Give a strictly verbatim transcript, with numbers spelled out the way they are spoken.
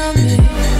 tell me.